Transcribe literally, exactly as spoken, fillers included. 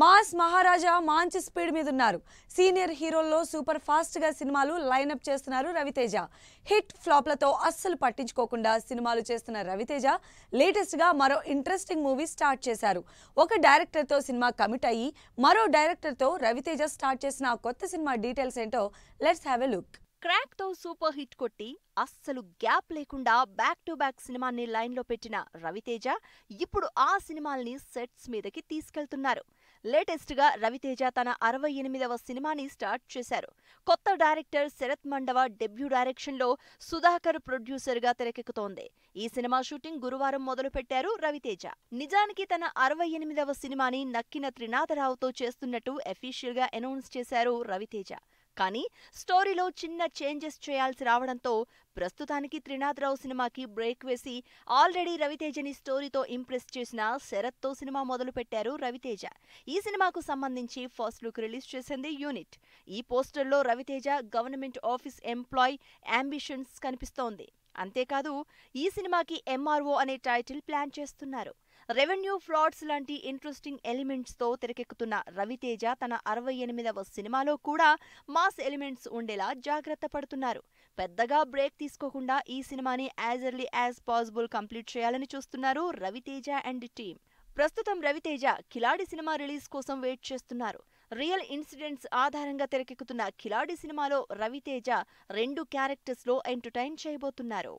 Mass మహారాజా మంచి speed మీద ఉన్నారు. సీనియర్ హీరోల్లో సూపర్ ఫాస్ట్ గా సినిమాలు లైన్ అప్ చేస్తున్నారు రవితేజ. హిట్ ఫ్లాప్లతో అస్సలు పట్టించుకోకుండా సినిమాలు చేస్తున్న రవితేజ లేటెస్ట్ గా మరో ఇంట్రెస్టింగ్ మూవీ స్టార్ట్ చేశారు. ఒక డైరెక్టర్ తో సినిమా కమిట్ అయ్యి మరో డైరెక్టర్ తో రవితేజ స్టార్ట్ చేసిన కొత్త సినిమా డీటెయిల్స్ ఏంటో let's have a look. Krack తో సూపర్ హిట్ కొట్టి అస్సలు గ్యాప్ లేకుండా బ్యాక్ టు బ్యాక్ సినిమాని లైన్లో పెట్టిన రవితేజ ఇప్పుడు ఆ సినిమాల్ని సెట్స్ మీదకి తీసుకెళ్తున్నారు. లేటెస్ట్గా రవితేజ తన అరవై ఎనిమిదవ సినిమాని స్టార్ట్ చేశారు. కొత్త డైరెక్టర్ శరత్ మండవ డెబ్యూ డైరెక్షన్లో సుధాకర్ ప్రొడ్యూసర్గా తెరకెక్కుతోంది. ఈ సినిమా షూటింగ్ గురువారం మొదలుపెట్టారు రవితేజ. నిజానికి తన అరవై ఎనిమిదవ సినిమాని నక్కిన త్రినాథ్ రావుతో చేస్తున్నట్టు అఫీషియల్గా అనౌన్స్ చేశారు రవితేజ. కానీ స్టోరీలో చిన్న చేంజెస్ చేయాల్సి రావడంతో ప్రస్తుతానికి త్రినాథ్ రావు సినిమాకి బ్రేక్ వేసి ఆల్రెడీ రవితేజని స్టోరీతో ఇంప్రెస్ చేసిన శరత్తో సినిమా మొదలుపెట్టారు రవితేజ. ఈ సినిమాకు సంబంధించి ఫస్ట్ లుక్ రిలీజ్ చేసింది యూనిట్. ఈ పోస్టర్లో Ravi Teja government office employee ambitions కనిపిస్తోంది. అంతేకాదు ఈ సినిమాకి ఎంఆర్ఓ అనే టైటిల్ ప్లాన్ చేస్తున్నారు. రెవెన్యూ ఫ్రాడ్స్ లాంటి ఇంట్రెస్టింగ్ ఎలిమెంట్స్తో తెరకెక్కుతున్న రవితేజ తన అరవై ఎనిమిదవ సినిమాలో కూడా మాస్ ఎలిమెంట్స్ ఉండేలా జాగ్రత్త పడుతున్నారు. పెద్దగా బ్రేక్ తీసుకోకుండా ఈ సినిమాని as early as possible complete చేయాలని చూస్తున్నారు రవితేజ అండ్ టీమ్. ప్రస్తుతం రవితేజ ఖిలాడి సినిమా రిలీజ్ కోసం వెయిట్ చేస్తున్నారు. రియల్ ఇన్సిడెంట్స్ ఆధారంగా తెరకెక్కుతున్న ఖిలాడి సినిమాలో రవితేజ రెండు క్యారెక్టర్స్లో ఎంటర్టైన్ చేయబోతున్నారు.